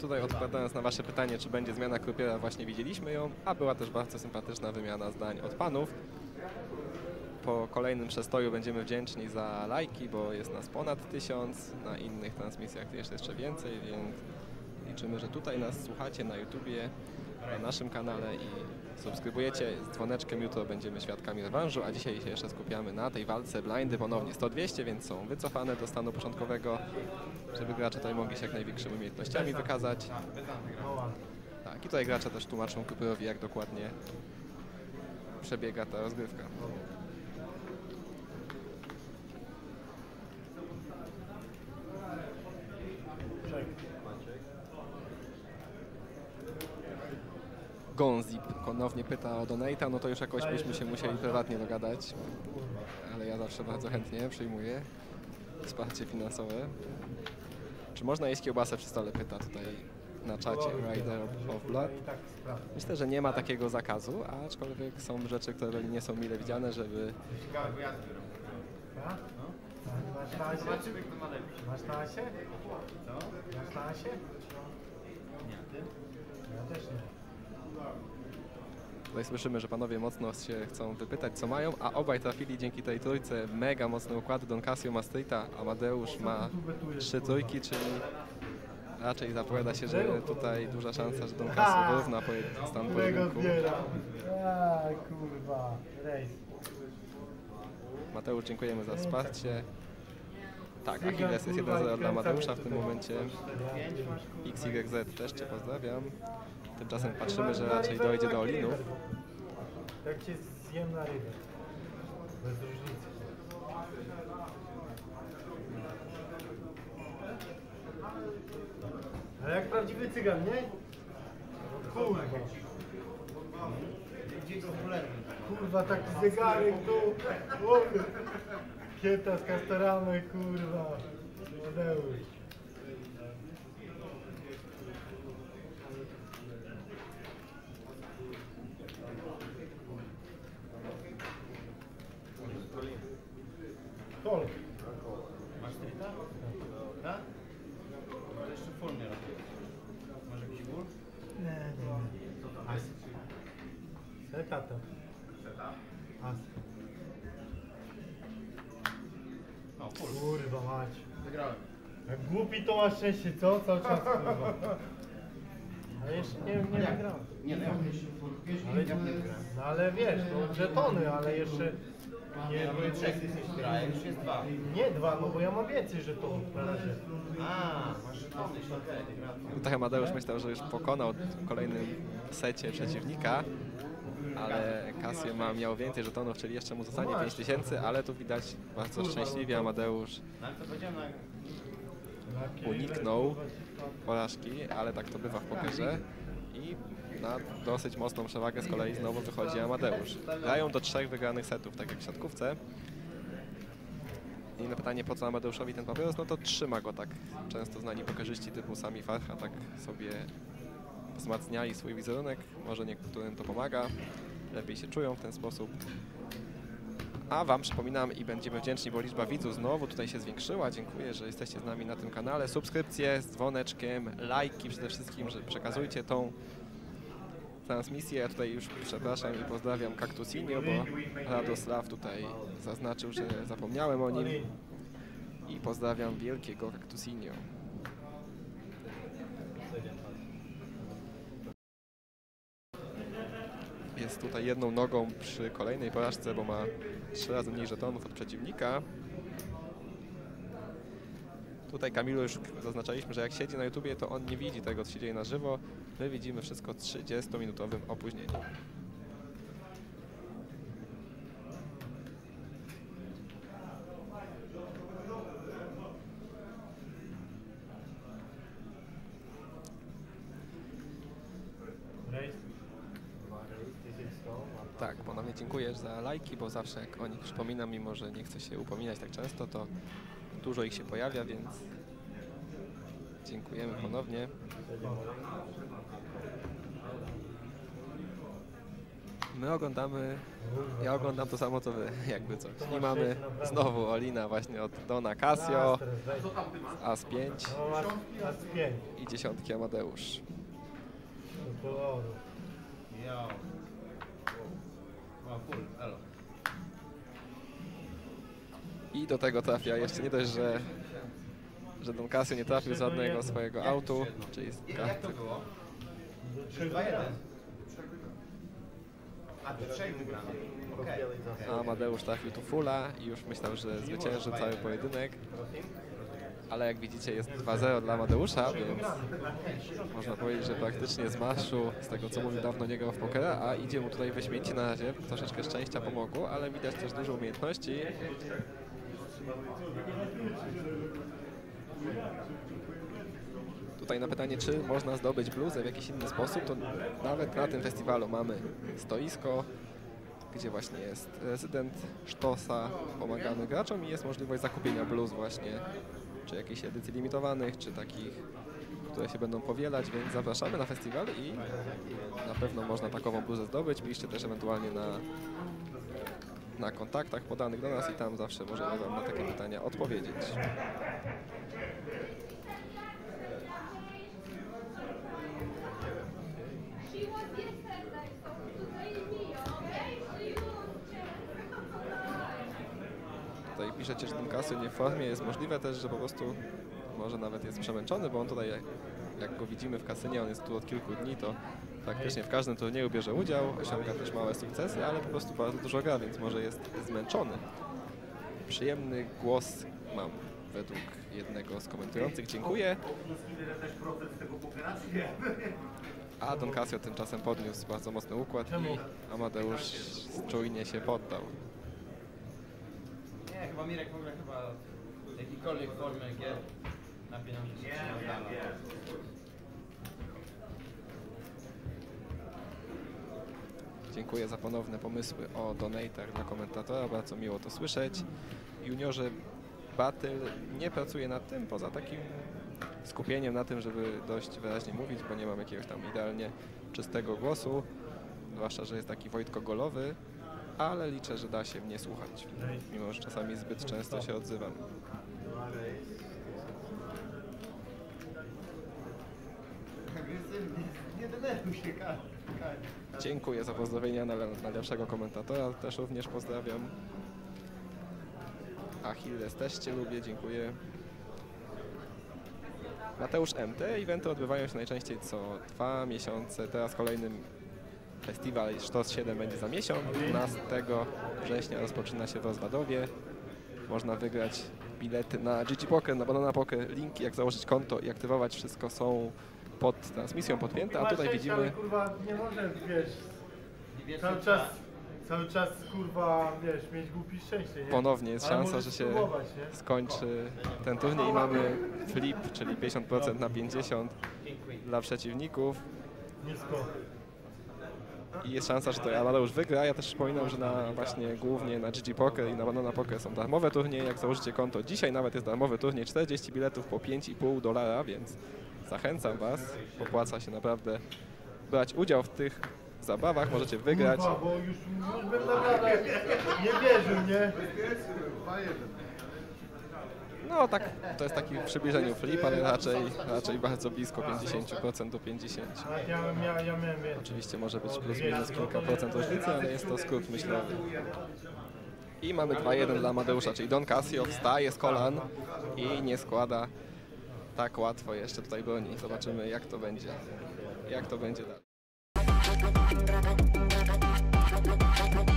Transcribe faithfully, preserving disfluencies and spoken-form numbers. Tutaj odpowiadając na wasze pytanie, czy będzie zmiana krupiera, właśnie widzieliśmy ją, a była też bardzo sympatyczna wymiana zdań od panów. Po kolejnym przestoju będziemy wdzięczni za lajki, bo jest nas ponad tysiąc, na innych transmisjach jest jeszcze więcej, więc liczymy, że tutaj nas słuchacie na YouTubie, na naszym kanale i subskrybujecie z dzwoneczkiem. Jutro będziemy świadkami rewanżu, a dzisiaj się jeszcze skupiamy na tej walce. Blindy ponownie sto dwieście, więc są wycofane do stanu początkowego, żeby gracze tutaj mogli się jak największymi umiejętnościami wykazać. Tak, i tutaj gracze też tłumaczą Kupyrowi, jak dokładnie przebiega ta rozgrywka. Gonzip ponownie pyta o donate'a, no to już jakoś byśmy się musieli prywatnie dogadać, ale ja zawsze bardzo chętnie przyjmuję wsparcie finansowe. Czy można jeść kiełbasę przy stole? Pyta tutaj na czacie Rider of Blood. Myślę, że nie ma takiego zakazu, aczkolwiek są rzeczy, które nie są mile widziane, żeby... Masz na asie? Masz na asie? Co? Masz na asie? Nie, a ty? Ja też nie. Tutaj słyszymy, że panowie mocno się chcą wypytać, co mają, a obaj trafili dzięki tej trójce mega mocny układ. Don Kasjo ma straighta, Amadeusz ma trzy trójki, czyli raczej zapowiada się, że tutaj duża szansa, że Don Kasjo wyrówna stan pojedynku. Mateusz, dziękujemy za wsparcie. Tak, Achilles jest jeden zero dla Mateusza w tym momencie. X Y Z też cię pozdrawiam. Tymczasem patrzymy, że raczej dojdzie do olinów. Jak cię zjem na rybę. Bez różnicy. Ale jak prawdziwy cygan, nie? Kurwa. Kurwa, taki zegarek tu. Kieta z kastorami, kurwa. Modeusz. Kol. Masz trita? Tak? Może jeszcze full nie robię. Może jakiś ból? Nie, nie. Co to jest? Seta to. Seta? As. No, full. Kurwa mać. Wygrałem. Jak głupi to masz szczęście, co? Cały czas kurwa. Ale jeszcze nie, nie wygrałem. Nie, nie, ale, no, ale wiesz, to żetony, ale jeszcze... Nie, ja bo jest trzech jesteś gra, już jest dwa. Nie dwa, no bo ja mam więcej żetonów na razie. A, masz żetony, okej. Tutaj Amadeusz myślał, że już pokonał w kolejnym secie przeciwnika, ale Kasjo ma miał więcej żetonów, czyli jeszcze mu zostanie pięć tysięcy, ale tu widać bardzo szczęśliwie Amadeusz uniknął porażki, ale tak to bywa w pokerze. I na dosyć mocną przewagę z kolei znowu wychodzi Amadeusz. Grają do trzech wygranych setów, tak jak w siatkówce. I na pytanie, po co Amadeuszowi ten papieros, no to trzyma go tak. Często znani pokerzyści typu Sami Farcha tak sobie wzmacniali swój wizerunek. Może niektórym to pomaga, lepiej się czują w ten sposób. A wam przypominam i będziemy wdzięczni, bo liczba widzów znowu tutaj się zwiększyła. Dziękuję, że jesteście z nami na tym kanale. Subskrypcje z dzwoneczkiem, lajki przede wszystkim, że przekazujcie tą transmisję. Ja tutaj już przepraszam i pozdrawiam Kaktusinio, bo Radosław tutaj zaznaczył, że zapomniałem o nim. I pozdrawiam wielkiego Kaktusinio. Jest tutaj jedną nogą przy kolejnej porażce, bo ma trzy razy mniej żetonów od przeciwnika. Tutaj Kamilu już zaznaczaliśmy, że jak siedzi na YouTubie, to on nie widzi tego, co się dzieje na żywo. My widzimy wszystko w trzydziestominutowym opóźnieniu. Tak, ponownie dziękuję za lajki, bo zawsze jak o nich przypominam, mimo że nie chcę się upominać tak często, to dużo ich się pojawia, więc dziękujemy ponownie. my oglądamy, ja oglądam to samo co wy, jakby coś. I mamy znowu Olina właśnie od Dona Kasjo, as pięć i dziesiątki Amadeusz. I do tego trafia jeszcze nie dość, że, że Don Kasjo nie trafił żadnego swojego autu, czyli z karty. A do trzech wygramy. A Amadeusz trafił tu fulla i już myślał, że zwycięży cały pojedynek. Ale jak widzicie jest dwa zero dla Amadeusza, więc można powiedzieć, że praktycznie z marszu, z tego co mówił dawno, nie grał w pokera, a idzie mu tutaj wyśmienicie na razie. Troszeczkę szczęścia pomogło, ale widać też dużo umiejętności. Tutaj na pytanie, czy można zdobyć bluzę w jakiś inny sposób, to nawet na tym festiwalu mamy stoisko, gdzie właśnie jest rezydent Sztosa pomagany graczom i jest możliwość zakupienia bluz właśnie, czy jakichś edycji limitowanych, czy takich, które się będą powielać, więc zapraszamy na festiwal i na pewno można takową bluzę zdobyć. Piszcie też ewentualnie na, na kontaktach podanych do nas i tam zawsze możemy wam na takie pytania odpowiedzieć. Tutaj piszecie, że Don Kasjo nie w formie, jest możliwe też, że po prostu może nawet jest przemęczony, bo on tutaj, jak go widzimy w kasynie, on jest tu od kilku dni, to praktycznie w każdym turnieju bierze udział, osiąga też małe sukcesy, ale po prostu bardzo dużo gra, więc może jest zmęczony. Przyjemny głos mam według jednego z komentujących. Dziękuję. A Don Kasjo tymczasem podniósł bardzo mocny układ i Amadeusz czujnie się poddał. Nie, chyba Mirek w ogóle chyba jakiejkolwiek formy gier na pieniądze się nie oddala. Dziękuję za ponowne pomysły o donatach dla komentatora, bardzo miło to słyszeć. Juniorzy Battle nie pracuje nad tym, poza takim skupieniem na tym, żeby dość wyraźnie mówić, bo nie mam jakiegoś tam idealnie czystego głosu, zwłaszcza, że jest taki wojtkogolowy, ale liczę, że da się mnie słuchać, mimo że czasami zbyt często się odzywam. Dziękuję za pozdrowienia na najlepszego komentatora, też również pozdrawiam. Achilles też cię lubię, dziękuję. Mateusz M. Te eventy odbywają się najczęściej co dwa miesiące. Teraz kolejny festiwal Sztos siedem będzie za miesiąc. dwunastego września rozpoczyna się w Rozwadowie. Można wygrać bilety na G G Poker, na Banana Poker. Linki, jak założyć konto i aktywować wszystko są pod transmisją podpięte. A tutaj widzimy... Ale kurwa nie można, wiesz, cały czas, cały czas kurwa, wiesz, mieć głupi szczęście, nie? Ponownie jest szansa, że się skończy ten turniej i mamy flip, czyli pięćdziesiąt procent na pięćdziesiąt procent dla przeciwników. I jest szansa, że to Amadeusz wygra. Ja też przypominam, że na właśnie głównie na G G Poker i na Banana Poker są darmowe turnieje. Jak założycie konto dzisiaj, nawet jest darmowy turniej, czterdzieści biletów po pięć i pół dolara, więc zachęcam was. Opłaca się naprawdę brać udział w tych zabawach, możecie wygrać. Kurwa, bo już, już bym naprawdę nie wierzył, nie? No tak, to jest taki w przybliżeniu flip, ale raczej, raczej bardzo blisko, pięćdziesiąt procent do pięćdziesięciu procent. Oczywiście może być plus minus kilka procent różnicy, ale jest to skrót myślowy. I mamy dwa jeden dla Amadeusza, czyli Don Kasjo wstaje z kolan i nie składa tak łatwo jeszcze tutaj broni. Zobaczymy jak to będzie, jak to będzie dalej. We'll be right back.